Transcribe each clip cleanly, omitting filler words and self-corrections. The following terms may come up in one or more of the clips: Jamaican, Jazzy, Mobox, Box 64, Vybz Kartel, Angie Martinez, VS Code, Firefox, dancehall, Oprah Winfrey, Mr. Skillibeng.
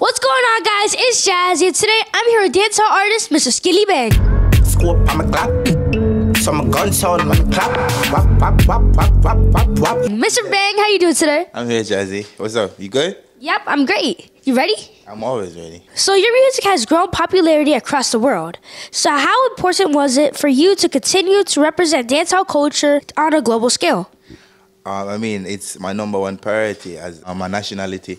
What's going on, guys? It's Jazzy, and today I'm here with dancehall artist Mr. Skillibeng. Scoop, I'm a clap. So I'm a gun, so I'm a clap. Wap, wap, wap, wap, wap, wap, wap. Mr. Bang, how you doing today? I'm here, Jazzy. What's up? You good? Yep, I'm great. You ready? I'm always ready. So your music has grown popularity across the world. So how important was it for you to continue to represent dancehall culture on a global scale? I mean, it's my number one priority as my nationality.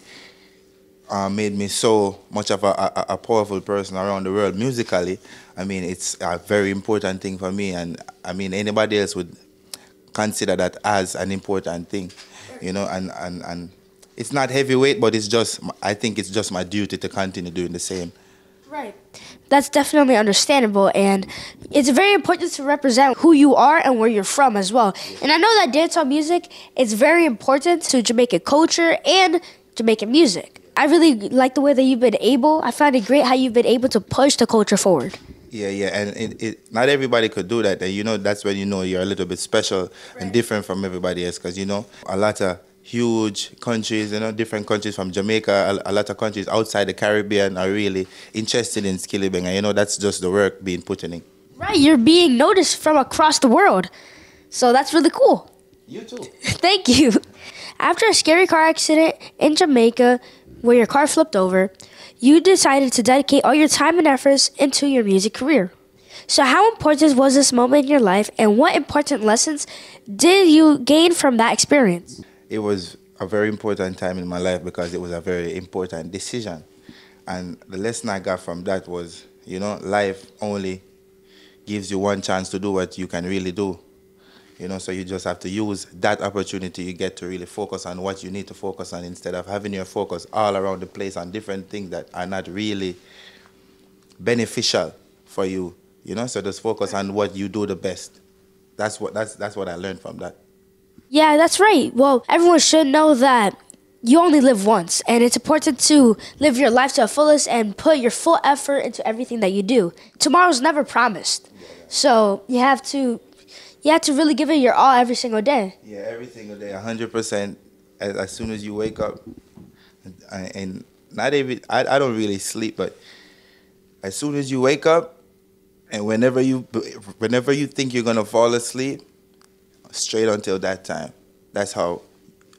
Made me so much of a powerful person around the world musically. I mean, it's a very important thing for me, and I mean, anybody else would consider that as an important thing, you know, and it's not heavyweight, but it's just, I think it's just my duty to continue doing the same. Right. That's definitely understandable, and it's very important to represent who you are and where you're from as well. And I know that dancehall music is very important to Jamaican culture and Jamaican music. I really like the way that you've been able. I find it great how you've been able to push the culture forward. Yeah, and it not everybody could do that. And you know, that's when you know you're a little bit special and different from everybody else. Because you know, a lot of huge countries, you know, different countries from Jamaica, a lot of countries outside the Caribbean are really interested in Skillibeng. And you know, that's just the work being put in. Right, you're being noticed from across the world. So that's really cool. You too. Thank you. After a scary car accident in Jamaica, where your car flipped over, you decided to dedicate all your time and efforts into your music career. So how important was this moment in your life, and what important lessons did you gain from that experience? It was a very important time in my life because it was a very important decision. And the lesson I got from that was, you know, life only gives you one chance to do what you can really do. You know, so you just have to use that opportunity you get to really focus on what you need to focus on, instead of having your focus all around the place on different things that are not really beneficial for you. You know, so just focus on what you do the best. That's what I learned from that. Yeah, that's right. Well, everyone should know that you only live once, and it's important to live your life to the fullest and put your full effort into everything that you do. Tomorrow's never promised, so you have to. You have to really give it your all every single day. Yeah, every single day, 100%. As soon as you wake up, and not even, I don't really sleep, but as soon as you wake up, and whenever you think you're gonna fall asleep, straight until that time. That's how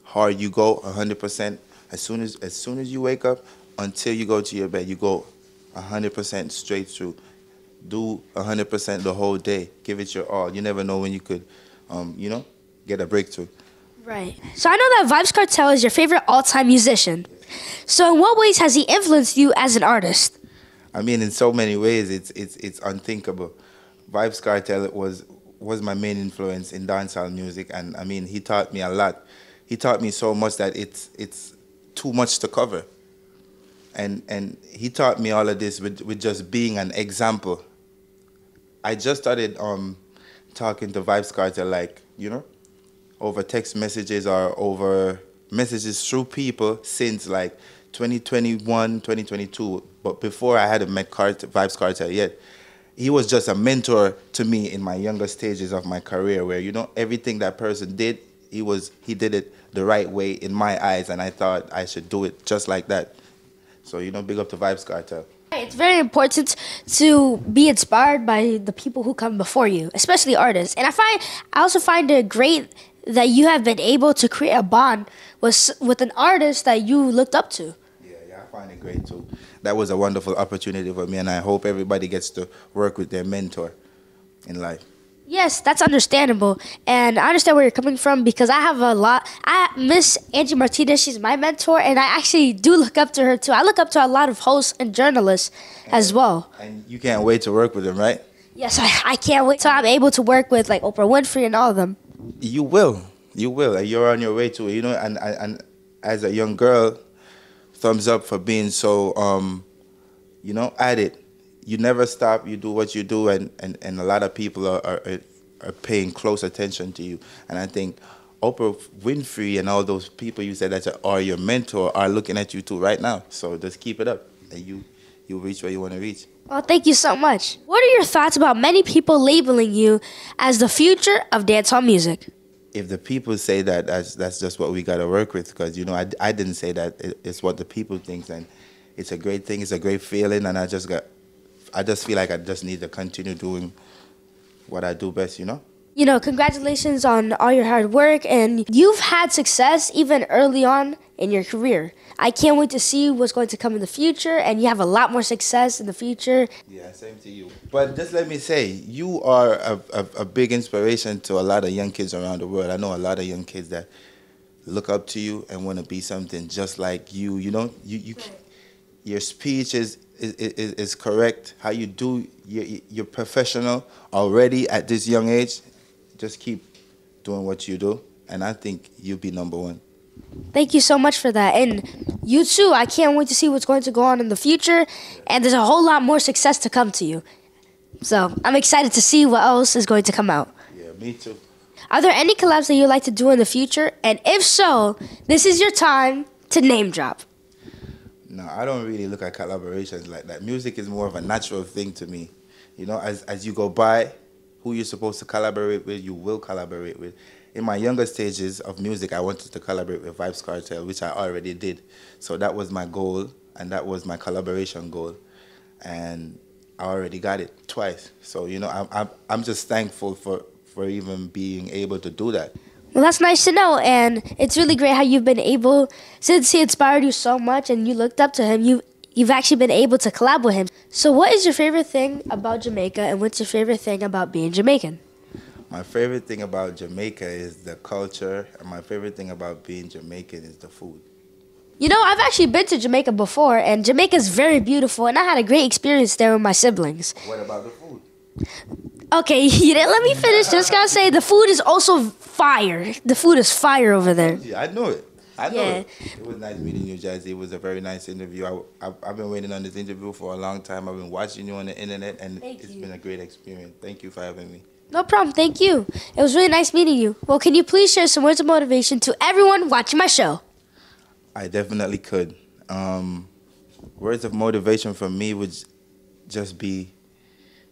hard you go, 100%. As soon as you wake up, until you go to your bed, you go 100% straight through. Do 100% the whole day. Give it your all. You never know when you could, you know, get a breakthrough. Right. So I know that Vybz Kartel is your favorite all-time musician. So in what ways has he influenced you as an artist? I mean, in so many ways, it's unthinkable. Vybz Kartel was my main influence in dancehall music, and I mean, he taught me a lot. He taught me so much that it's too much to cover. And he taught me all of this with just being an example. I just started talking to Vybz Kartel, like, you know, over text messages or over messages through people since like 2021, 2022. But before I hadn't met Vybz Kartel yet, he was just a mentor to me in my younger stages of my career where, you know, everything that person did, he did it the right way in my eyes, and I thought I should do it just like that. So, you know, big up to Vybz Kartel. It's very important to be inspired by the people who come before you, especially artists. And I also find it great that you have been able to create a bond with an artist that you looked up to. Yeah, I find it great too. That was a wonderful opportunity for me, and I hope everybody gets to work with their mentor in life. Yes, that's understandable, and I understand where you're coming from because I have a lot. I miss Angie Martinez, she's my mentor, and I actually do look up to her too. I look up to a lot of hosts and journalists as well. And you can't wait to work with them, right? Yes, I can't wait till I'm able to work with like Oprah Winfrey and all of them. You will. You're on your way to it, you know. And as a young girl, thumbs up for being so, you know, at it. You never stop, you do what you do, and a lot of people are paying close attention to you. And I think Oprah Winfrey and all those people you said that are your mentor are looking at you too right now. So just keep it up, and you'll reach where you want to reach. Well, thank you so much. What are your thoughts about many people labeling you as the future of dancehall music? If the people say that, that's just what we got to work with, because, you know, I didn't say that. It's what the people think, and It's a great thing. It's a great feeling, and I just feel like I just need to continue doing what I do best, you know? You know, congratulations on all your hard work, and you've had success even early on in your career. I can't wait to see what's going to come in the future, and you have a lot more success in the future. Yeah, same to you. But just let me say, you are a big inspiration to a lot of young kids around the world. I know a lot of young kids that look up to you and want to be something just like you. You know, your speech is correct. How you do, you're professional already at this young age. Just keep doing what you do, and I think you'll be #1. Thank you so much for that. And you too, I can't wait to see what's going to go on in the future, and there's a whole lot more success to come to you. So I'm excited to see what else is going to come out. Yeah, me too. Are there any collabs that you'd like to do in the future? And if so, this is your time to name drop. No, I don't really look at collaborations like that. Music is more of a natural thing to me. You know, as you go by, who you're supposed to collaborate with, you will collaborate with. In my younger stages of music, I wanted to collaborate with Vybz Kartel, which I already did. So that was my goal, and that was my collaboration goal. And I already got it twice. So, you know, I'm just thankful for even being able to do that. Well, that's nice to know, and it's really great how you've been able, since he inspired you so much and you looked up to him, you've actually been able to collab with him. So what is your favorite thing about Jamaica, and what's your favorite thing about being Jamaican? My favorite thing about Jamaica is the culture, and my favorite thing about being Jamaican is the food. You know, I've actually been to Jamaica before, and Jamaica's very beautiful, and I had a great experience there with my siblings. What about the food? Okay, you didn't let me finish. Just gotta say, the food is also fire. The food is fire over there. Yeah, I know it. I know it. It was nice meeting you, Jazzy. It was a very nice interview. I've been waiting on this interview for a long time. I've been watching you on the internet, and it's been a great experience. Thank you for having me. No problem. Thank you. It was really nice meeting you. Well, can you please share some words of motivation to everyone watching my show? I definitely could. Words of motivation for me would just be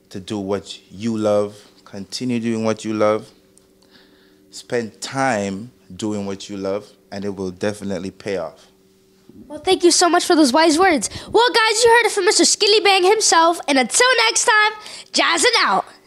to do what you love, continue doing what you love, spend time doing what you love, and it will definitely pay off. Well, thank you so much for those wise words. Well, guys, you heard it from Mr. Skillibeng himself, and until next time, Jazzin' out.